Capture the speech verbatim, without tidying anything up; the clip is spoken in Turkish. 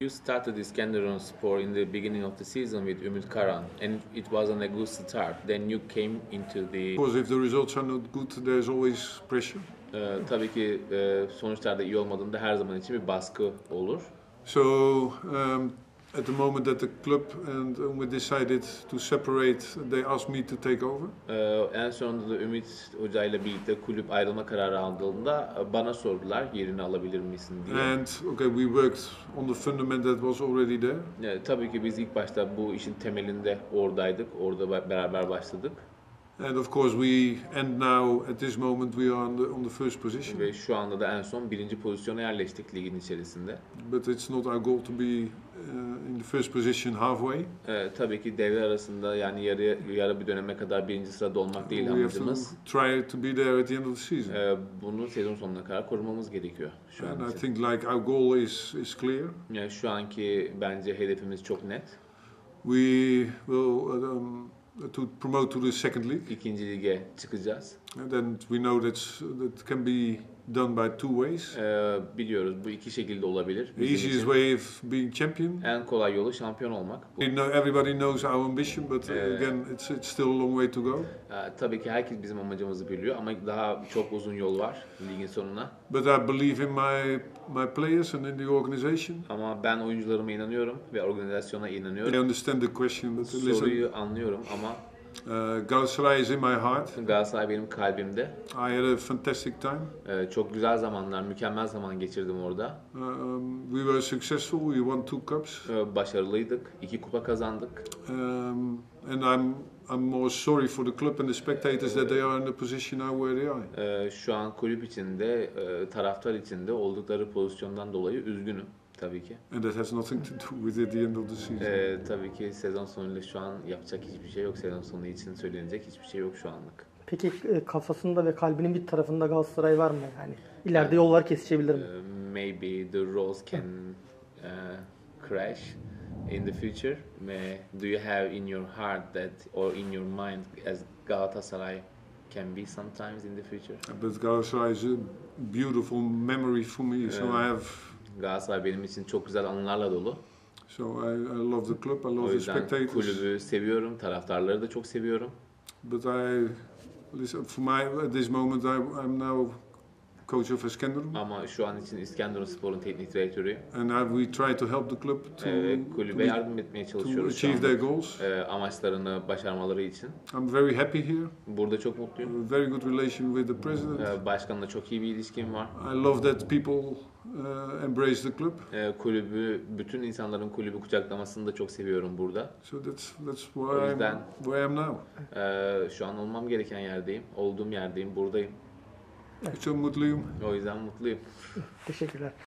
You started İskenderunspor in the beginning of the season with Ümit Karan, and it wasn't a good start. Then you came into the. Of course, if the results are not good, there's always pressure. Ee, tabii ki e, sonuçlarda iyi olmadığında her zaman için bir baskı olur. So um, at the moment that the club and Ümit decided to separate, they asked me to take over. Ee, en sonunda da Ümit Hoca ile birlikte kulüp ayrılma kararı aldığında bana sordular yerini alabilir misin diye. And okay, we worked on the fundament that was already there. Ee, tabii ki biz ilk başta bu işin temelinde oradaydık, orada beraber başladık. And of course we and now at this moment we are on the, on the first position. Ve şu anda da en son birinci pozisyona yerleştik ligin içerisinde. But it's not our goal to be uh, in the first position halfway. Ee, tabii ki devre arasında yani yarı yarı bir döneme kadar birinci sırada olmak değil amacımız. We have to try to be there at the end of the season. Ee, bunu sezon sonuna kadar korumamız gerekiyor. Şu and an I için. think like our goal is is clear. Yani şu anki bence hedefimiz çok net. We will um, to promote to the second league. İkinci lige çıkacağız. And then we know that that can be done by two ways. Ee, biliyoruz bu iki şekilde olabilir. The easiest way of being champion. En kolay yolu şampiyon olmak. Everybody knows our ambition, but ee, again it's it's still a long way to go. E, tabii ki herkes bizim amacımızı biliyor ama daha çok uzun yol var ligin sonuna. But I believe in my my players and in the organization. Ama ben oyuncularıma inanıyorum ve organizasyona inanıyorum. I understand the question, but listen. Soruyu anlıyorum ama Uh, Galatasaray is in my heart. Galatasaray benim kalbimde. I had a fantastic time. Ee, çok güzel zamanlar, mükemmel zaman geçirdim orada. Uh, um, we were successful. We won two cups. Ee, başarılıydık. İki kupa kazandık. Um, and I'm I'm more sorry for the club and the spectators that they are in the position where they are. Ee, şu an kulüp içinde, taraftar içinde oldukları pozisyondan dolayı üzgünüm. Tabii ki. And that has nothing to do with it, the end of the season. Ee, tabii ki sezon sonuyla şu an yapacak hiçbir şey yok. Sezon sonu için söylenecek hiçbir şey yok şu anlık. Peki kafasında ve kalbinin bir tarafında Galatasaray var mı? Yani ileride yani, yollar kesişebilir mi? Uh, maybe the roads can uh, crash in the future. May, do you have in your heart that or in your mind as Galatasaray can be sometimes in the future? But Galatasaray is a beautiful memory for me, so uh, I have. Galatasaray benim için çok güzel anılarla dolu. So I, I love the club, I love the spectators. Kulübü seviyorum, taraftarları da çok seviyorum. But I, for my at this moment I am now coach of Iskenderun. Ama şu an için İskenderunspor'un teknik direktörüyüm. And I, we try to help the club to ee, kulübe to yardım etmeye çalışıyoruz. To achieve their goals. Ee, amaçlarını başarmaları için. I'm very happy here. Burada çok mutluyum. Very good relation with the president. Ee, başkanla çok iyi bir ilişkim var. I love that people Uh, embrace the club. E, kulübü, bütün insanların kulübü kucaklamasını da çok seviyorum burada. So that's that's where I'm, where I'm now. E, şu an olmam gereken yerdeyim, olduğum yerdeyim, buradayım. Evet. Çok mutluyum. O yüzden mutluyum. Teşekkürler.